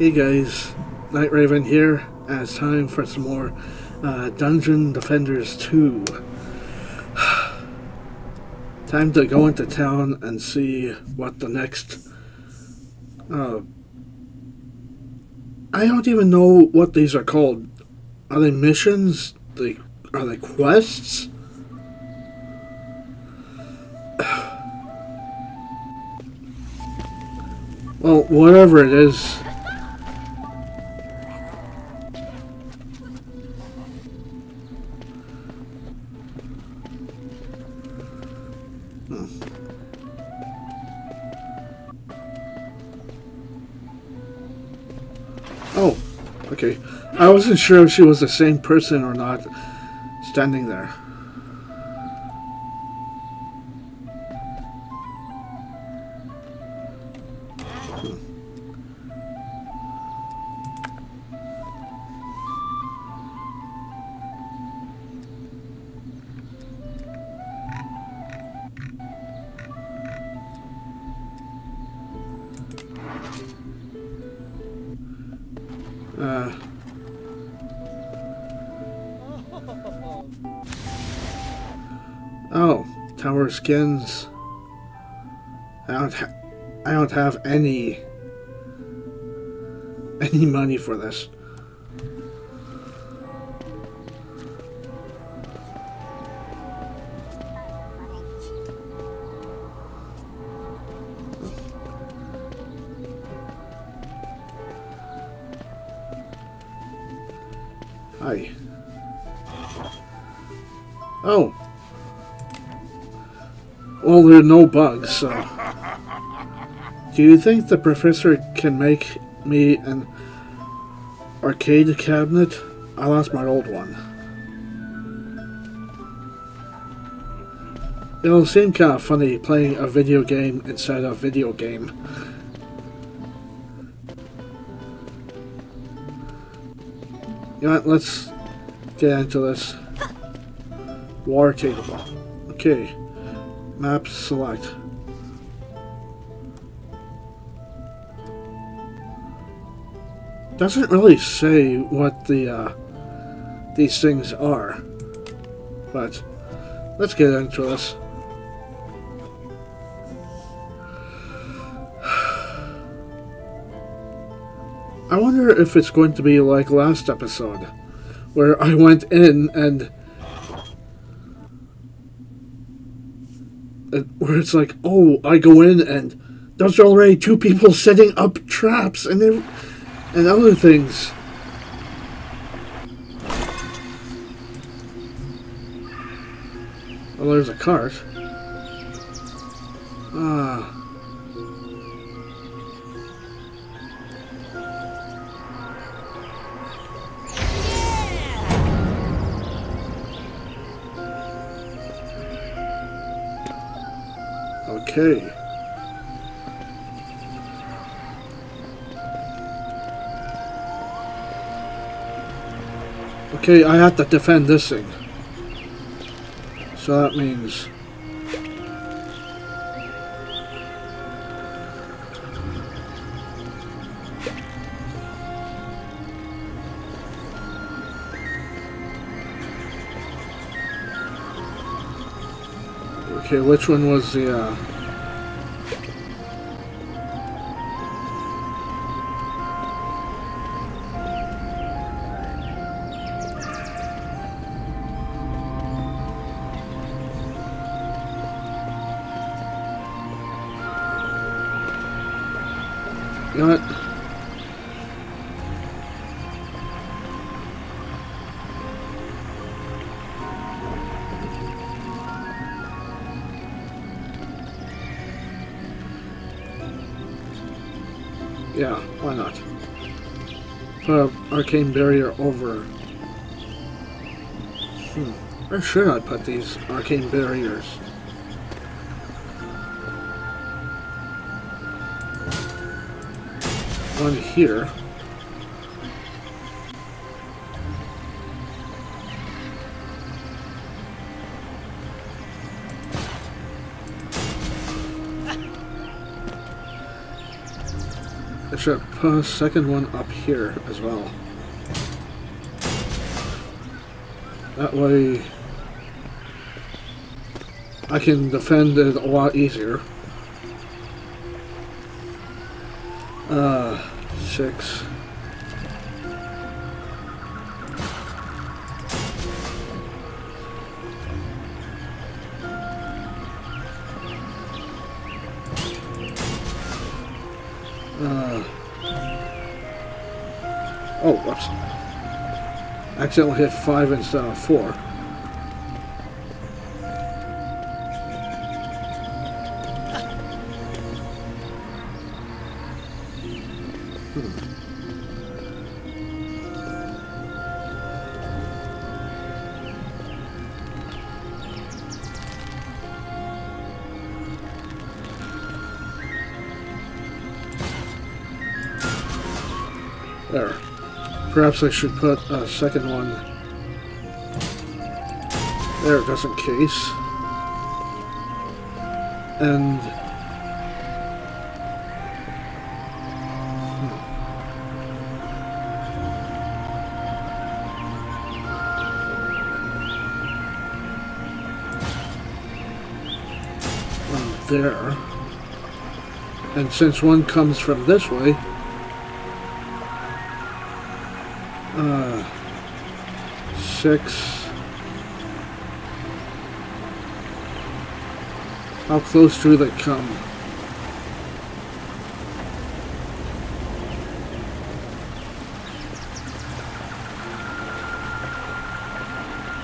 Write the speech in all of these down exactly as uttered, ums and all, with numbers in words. Hey guys, Night Raven here, and it's time for some more uh, Dungeon Defenders two. Time to go into town and see what the next... Uh, I don't even know what these are called. Are they missions? They, are they quests? Well, whatever it is. Oh, okay. I wasn't sure if she was the same person or not standing there. Uh. Oh, tower skins. I don't. Ha I don't have any. Any money for this. Hi. Oh. Well, there are no bugs, so... Do you think the professor can make me an arcade cabinet? I lost my old one. It'll seem kind of funny playing a video game inside a video game. You know what, let's get into this. War table. Okay. Map select. Doesn't really say what the uh, these things are, but let's get into this. I wonder if it's going to be like last episode, where I went in and... and where it's like, oh, I go in and there's already two people setting up traps and, they, and other things. Well, there's a cart. Ah... Okay. Okay, I have to defend this thing. So that means... Okay, which one was the, uh... You know what? Yeah, why not? Put an arcane barrier over. Hmm. Where should I put these arcane barriers? One here. It match up uh, second one up here as well. That way I can defend it a lot easier. Uh, six. Uh, oh, whoops. Accidentally hit five instead of four. There. Perhaps I should put a second one there just in case. And hmm. one there. And since one comes from this way, Uh, six. How close do they come?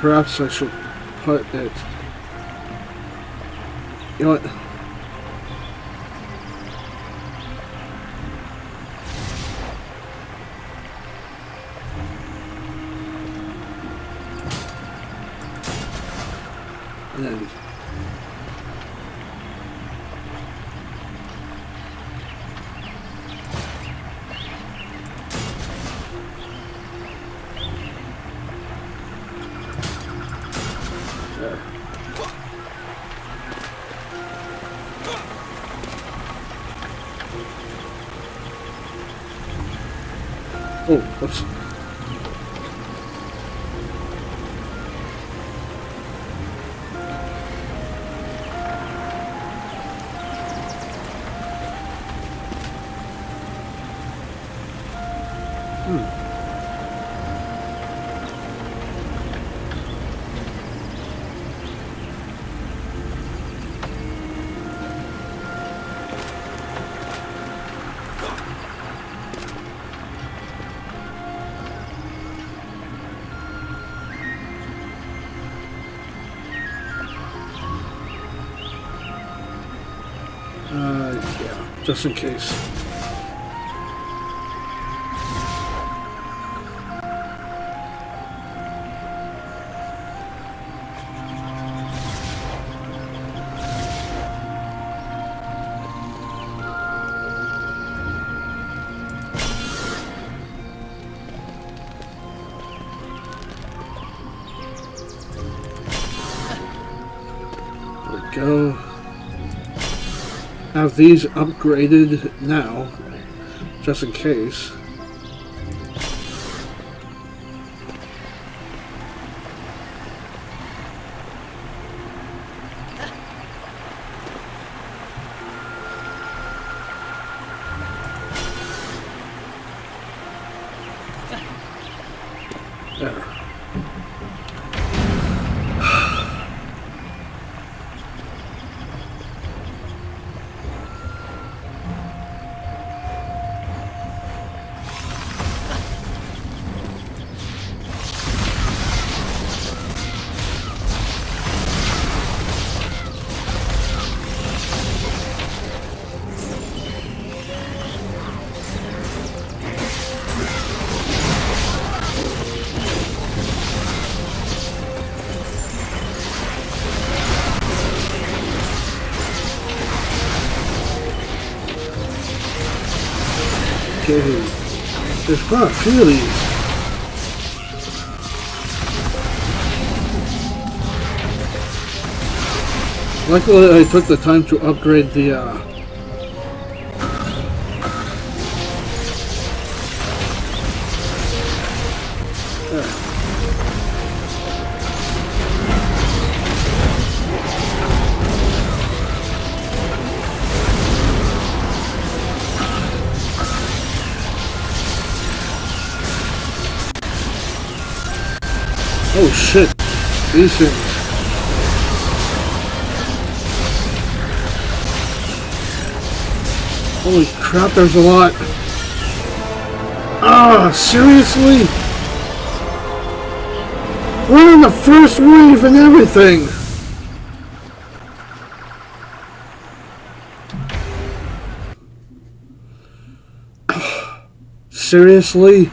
Perhaps I should put it. You know what? Then there. Oh, whoops. Uh, yeah, just in case. There we go. Have these upgraded now, just in case. There. There's quite a few of these. Luckily, I took the time to upgrade the uh, Ugh. Oh shit, these things. Holy crap, there's a lot. Ah, seriously? We're in the first wave and everything. Seriously?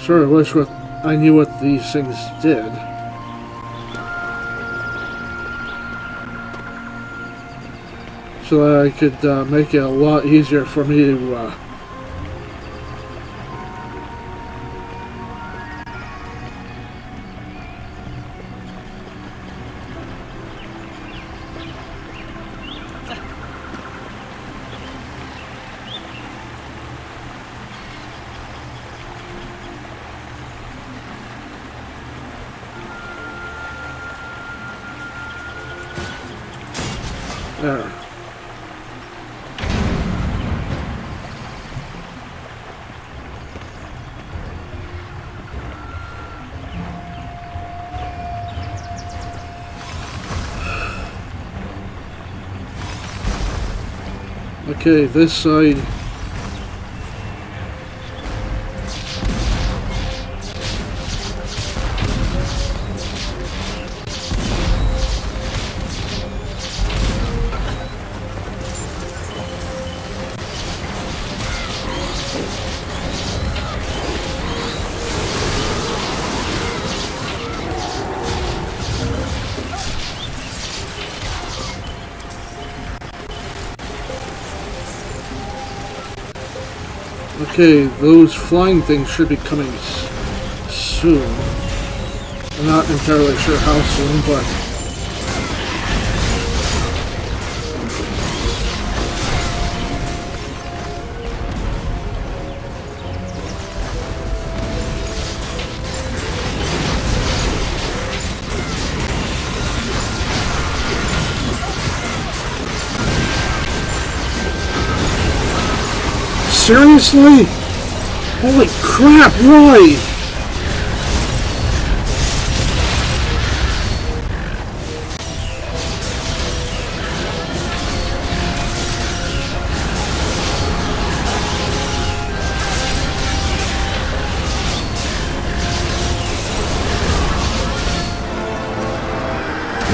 Sure, I wish what I knew what these things did. So that I could uh, make it a lot easier for me to uh, Okay, this side. Okay, those flying things should be coming s soon. I'm not entirely sure how soon, but... Seriously? Holy crap, why?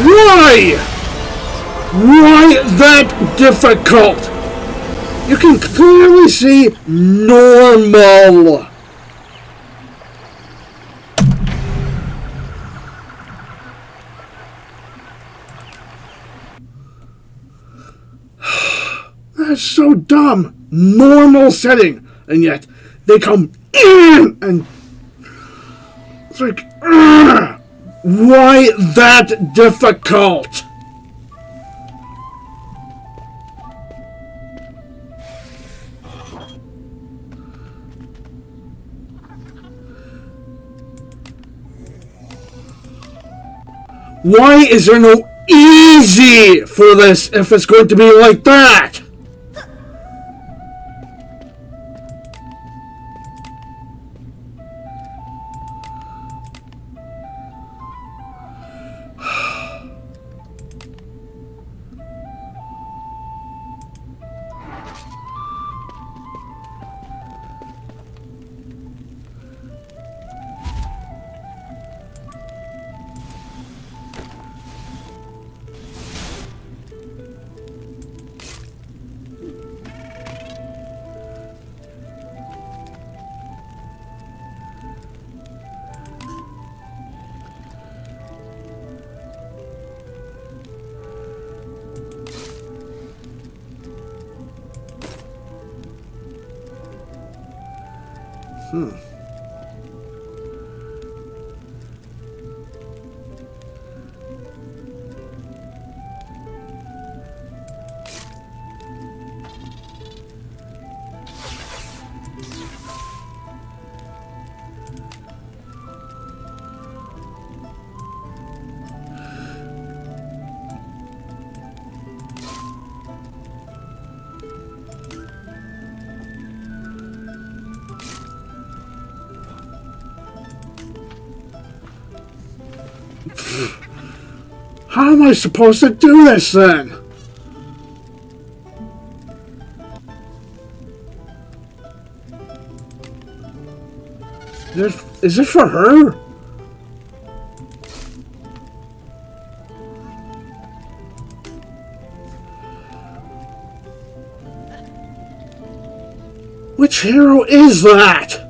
Why? Why that difficult? You can clearly see normal. That's so dumb. Normal setting. And yet, they come in and... It's like... Ugh. Why that difficult? Why is there no easy for this if it's going to be like that. Hmm. How am I supposed to do this then? Is it, is it for her? Which hero is that?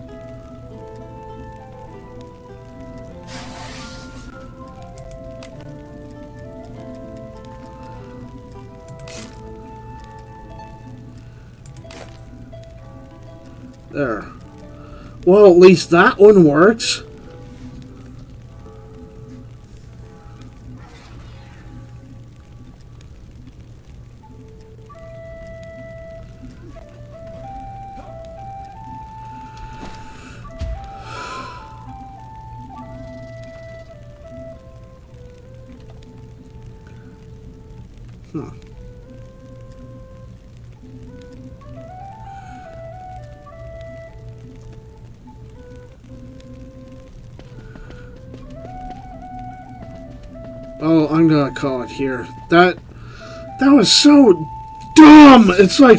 There. Well, at least that one works. Huh. Oh, I'm gonna call it here. That that was so dumb. It's like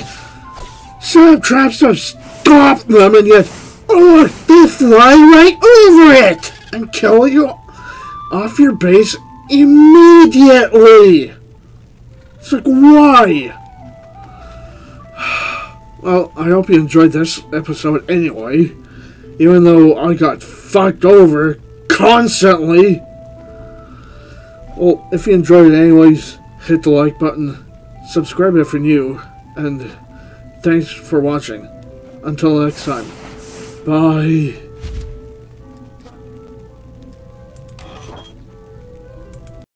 set up traps to stop them, and yet oh, they fly right over it and kill you off your base immediately. It's like, why? Well, I hope you enjoyed this episode anyway, even though I got fucked over constantly. Well, if you enjoyed it anyways, hit the like button, subscribe if you're new, and thanks for watching. Until next time, bye.